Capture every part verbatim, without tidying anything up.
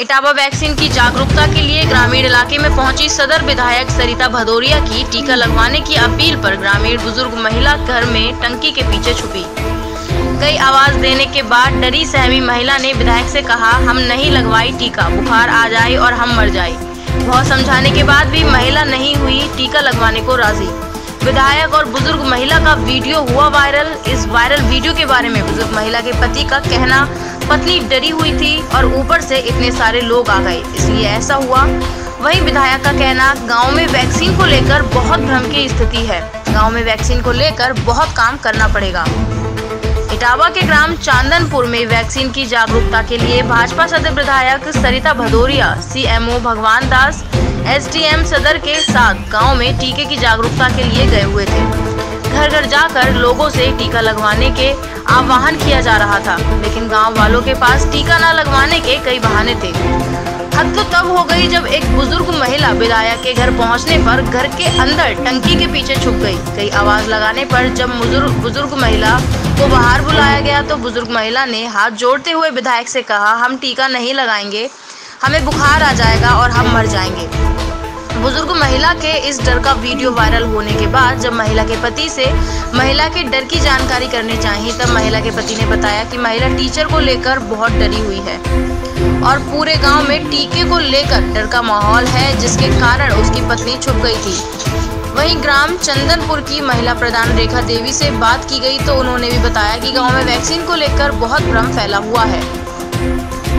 Etawah vaccine की जागरूकता के लिए ग्रामीण इलाके में पहुंची सदर विधायक सरिता भदौरिया की टीका लगवाने की अपील पर ग्रामीण बुजुर्ग महिला घर में टंकी के पीछे छुपी। कई आवाज देने के बाद डरी सहमी महिला ने विधायक से कहा, हम नहीं लगवाई टीका, बुखार आ जाए और हम मर जाए। बहुत समझाने के बाद भी महिला नहीं हुई टीका लगवाने को राजी। विधायक और बुजुर्ग महिला का वीडियो हुआ वायरल। इस वायरल वीडियो के बारे में बुजुर्ग महिला के पति का कहना, पत्नी डरी हुई थी और ऊपर से इतने सारे लोग आ गए इसलिए ऐसा हुआ। वहीं विधायक का कहना, गांव में वैक्सीन को लेकर बहुत भ्रम की स्थिति है, गांव में वैक्सीन को लेकर बहुत काम करना पड़ेगा। इटावा के ग्राम चांदनपुर में वैक्सीन की जागरूकता के लिए भाजपा सदर विधायक सरिता भदौरिया, सीएमओ भगवान दास, एसडीएम सदर के साथ गांव में टीके की जागरूकता के लिए गए हुए थे। घर घर जाकर लोगों से टीका लगवाने के आह्वान किया जा रहा था, लेकिन गांव वालों के पास टीका न लगवाने के कई बहाने थे। हद तो तब हो गई जब एक बुजुर्ग महिला विधायक के घर पहुंचने पर घर के अंदर टंकी के पीछे छुप गई। कई आवाज लगाने पर जब बुजुर्ग महिला को बाहर बुलाया गया तो बुजुर्ग महिला ने हाथ जोड़ते हुए विधायक से कहा, हम टीका नहीं लगाएंगे, हमें बुखार आ जाएगा और हम मर जाएंगे। बुजुर्ग महिला के इस डर का वीडियो वायरल होने के बाद जब महिला के पति से महिला के डर की जानकारी करनी चाहिए तब महिला के पति ने बताया कि महिला टीचर को लेकर बहुत डरी हुई है और पूरे गांव में टीके को लेकर डर का माहौल है, जिसके कारण उसकी पत्नी छुप गई थी। वहीं ग्राम चंदनपुर की महिला प्रधान रेखा देवी से बात की गई तो उन्होंने भी बताया कि गाँव में वैक्सीन को लेकर बहुत भ्रम फैला हुआ है,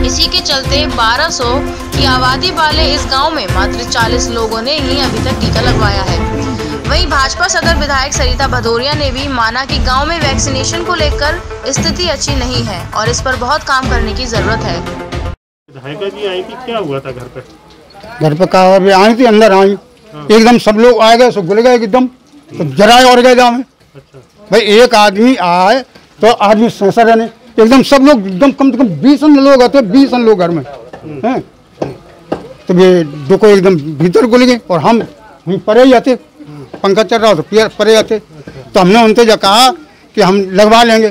इसी के चलते बारह सौ की आबादी वाले इस गांव में मात्र चालीस लोगों ने ही अभी तक टीका लगवाया है। वहीं भाजपा सदर विधायक सरिता भदौरिया ने भी माना कि गांव में वैक्सीनेशन को लेकर स्थिति अच्छी नहीं है और इस पर बहुत काम करने की जरूरत है। विधायक जी आई थी, क्या हुआ था घर पे? घर पे कहा और आई थी, अंदर आई, एकदम सब लोग आए गए, सब घुल गए एकदम, जराए और गए गाँव में। भाई एक आदमी आए तो आदमी सर एकदम सब लोग एकदम कम से कम बीस लोग आते हैं, बीस लोग घर में हैं, तो ये देखो एकदम भीतर घुल गए और हम हम परे ही आते, पंखा चल रहा था परे आते, तो हमने उनसे जो कहा कि हम लगवा लेंगे,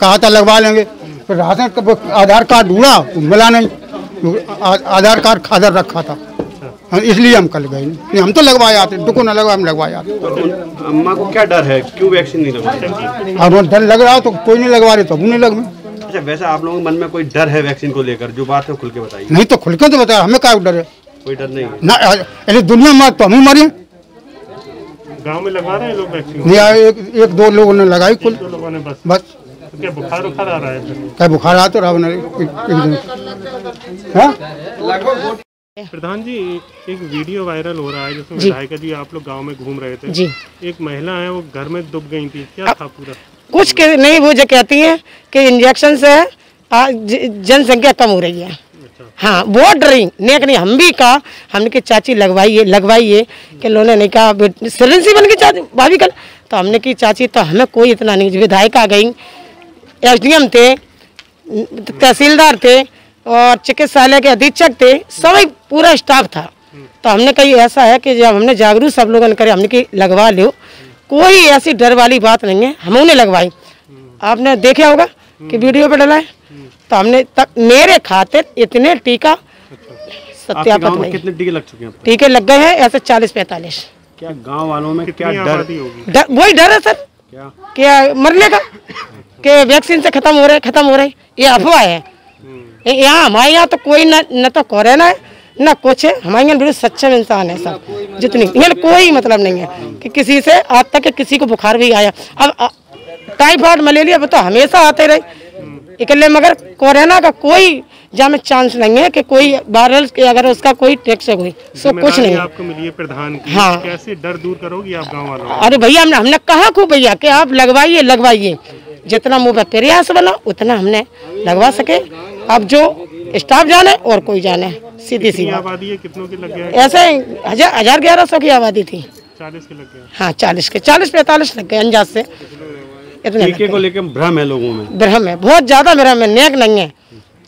कहा था लगवा लेंगे, तो राशन आधार कार्ड ढूंढा मिला नहीं, आधार कार्ड खादर रखा था, इसलिए हम कल गए नहीं, हम तो लगवाए आते, दुको ना लगा हम लगवाए आते। अम्मा को क्या डर है, क्यों वैक्सीन नहीं लगवाई? अब डर लग रहा तो कोई नहीं लगवा रहे तो हम नहीं लग। अच्छा, वैसा आप लोगों के मन में कोई डर है वैक्सीन को लेकर? जो बात है खुल के बताइए। नहीं तो खुल के तो बताया, हमें क्या डर है? कोई डर नहीं ना, अरे दुनिया मार तो हम ही मारे। गाँव में लगवा रहे हैं लोग वैक्सीन, एक दो लोगों ने लगाई खुल, बस क्या बुखार बुखार आ रहा है? क्या बुखार आ तो रहा। प्रधान जी, एक वीडियो वायरल हो रहा है जिसमें विधायक जी आप लोग गांव में घूम रहे थे जी, एक महिला है वो घर में डूब गई थी, क्या था पूरा? कुछ के नहीं, वो जो कहती है कि इंजेक्शन से जनसंख्या कम हो रही है। अच्छा। हाँ, वो डरी नहीं, नहीं हम भी कहा, हमने कि चाची लगवाइए लगवाइए, कि लोगों ने कहा सिलेंसी बन के चाची भाभी कल, तो हमने की चाची तो हमें कोई इतना नहीं, विधायक आ गई, एसडीएम थे, तहसीलदार थे और चिकित्सालय के अधीक्षक थे, सभी पूरा स्टाफ था, तो हमने कही ऐसा है कि जब हमने जागरूक सब लोगों ने करे, हमने कि लगवा लो, कोई ऐसी डर वाली बात नहीं है। हम उन्हें लगवाई, आपने देखा होगा कि वीडियो पे डला है, तो हमने तक मेरे खातिर इतने टीका सत्यापन में कितने टीके लग चुके हैं? टीके लग गए हैं ऐसे चालीस पैंतालीस। क्या गाँव वालों में क्या डर? वही डर है सर, क्या मरने का, कि वैक्सीन से खत्म हो रहे खत्म हो रहे, ये अफवाह है। यहाँ हमारे यहाँ तो कोई न न तो कोरोना है न कुछ है, हमारे यहाँ बिल्कुल सच्चे इंसान है सब, जितनी यहाँ कोई मतलब नहीं है कि किसी से आज तक किसी को बुखार भी आया। अब टाइफाइड मलेरिया वो तो हमेशा आते रहे, इकले मगर कोरोना का कोई जाम चांस नहीं है कि कोई वायरल अगर उसका कोई टैक्स हुई सो कुछ नहीं आपको मिली है प्रधान की। हाँ, कैसे डर दूर करोगी आप गाँव वालों? अरे भैया हमने हमने कहा खूब भैया कि आप लगवाइए लगवाइए, जितना मुँह पर प्रयास बना उतना हमने लगवा सके। अब जो स्टाफ जाने और कोई जाने, सीधी सीधी आबादी है, कितनों की लग गया है? ऐसे हजार हजार ग्यारह सौ की आबादी थी, चालीस के लग गया। हाँ, चालीस के चालीस पैंतालीस लग गए अंदाज से। इतने टीके को लेकर भ्रम है लोगों में, भ्रम है बहुत ज्यादा, मेरा में नेक नहीं है,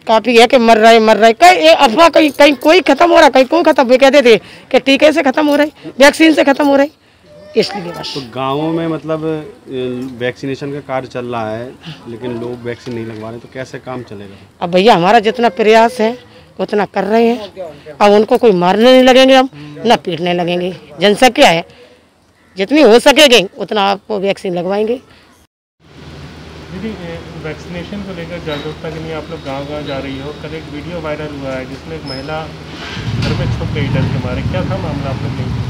काफी है कि मर रहे मर रहे, कहीं अफवाह, कहीं कहीं कोई खत्म हो रहा, कहीं कोई खत्म, कहते थे कि टीके से खत्म हो रही, वैक्सीन से खत्म हो रही, इसलिए बस। तो गाँवों में मतलब वैक्सीनेशन का कार्य चल रहा है लेकिन लोग वैक्सीन नहीं लगवा रहे, तो कैसे काम चलेगा? अब भैया हमारा जितना प्रयास है उतना कर रहे हैं। अब उनको कोई मारने नहीं लगेंगे, हम ना पीटने लगेंगे। जनसंख्या है, जितनी हो सकेगी उतना आपको वैक्सीन लगवाएंगे। दीदी, वैक्सीनेशन को लेकर जागरूकता के लिए आप लोग गांव-गांव जा रही हो। कल एक वीडियो वायरल हुआ है जिसमें एक महिला घर में छुप गई डर के मारे, क्या था मामला आप लोग?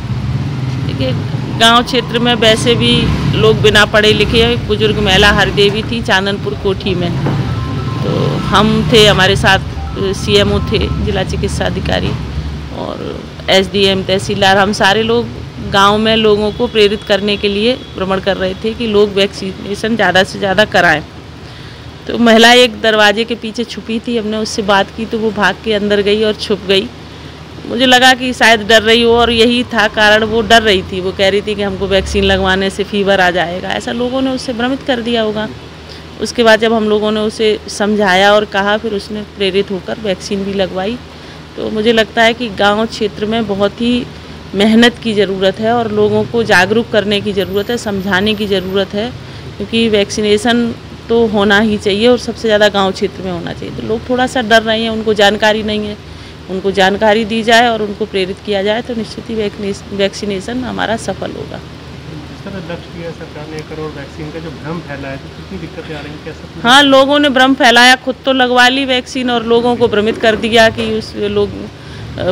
देखिए, गांव क्षेत्र में वैसे भी लोग बिना पढ़े लिखे हैं। बुजुर्ग महिला हर देवी थी चांदनपुर कोठी में, तो हम थे, हमारे साथ सीएमओ थे, जिला चिकित्सा अधिकारी, और एसडीएम, तहसीलदार, हम सारे लोग गांव में लोगों को प्रेरित करने के लिए भ्रमण कर रहे थे कि लोग वैक्सीनेशन ज़्यादा से ज़्यादा कराएं। तो महिला एक दरवाजे के पीछे छुपी थी, हमने उससे बात की तो वो भाग के अंदर गई और छुप गई। मुझे लगा कि शायद डर रही हो, और यही था कारण, वो डर रही थी। वो कह रही थी कि हमको वैक्सीन लगवाने से फीवर आ जाएगा, ऐसा लोगों ने उससे भ्रमित कर दिया होगा। उसके बाद जब हम लोगों ने उसे समझाया और कहा, फिर उसने प्रेरित होकर वैक्सीन भी लगवाई। तो मुझे लगता है कि गाँव क्षेत्र में बहुत ही मेहनत की ज़रूरत है और लोगों को जागरूक करने की ज़रूरत है, समझाने की ज़रूरत है, क्योंकि वैक्सीनेशन तो होना ही चाहिए और सबसे ज़्यादा गांव क्षेत्र में होना चाहिए। तो लोग थोड़ा सा डर रहे हैं, उनको जानकारी नहीं है, उनको जानकारी दी जाए और उनको प्रेरित किया जाए तो निश्चित ही वैक्सीनेशन हमारा सफल होगा। हाँ, लोगों ने भ्रम फैलाया, खुद तो लगवा ली वैक्सीन और लोगों को भ्रमित कर दिया कि उस लोग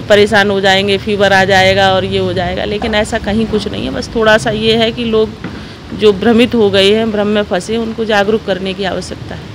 परेशान हो जाएंगे, फीवर आ जाएगा और ये हो जाएगा, लेकिन ऐसा कहीं कुछ नहीं है। बस थोड़ा सा ये है कि लोग जो भ्रमित हो गए हैं, भ्रम में फंसे, उनको जागरूक करने की आवश्यकता है।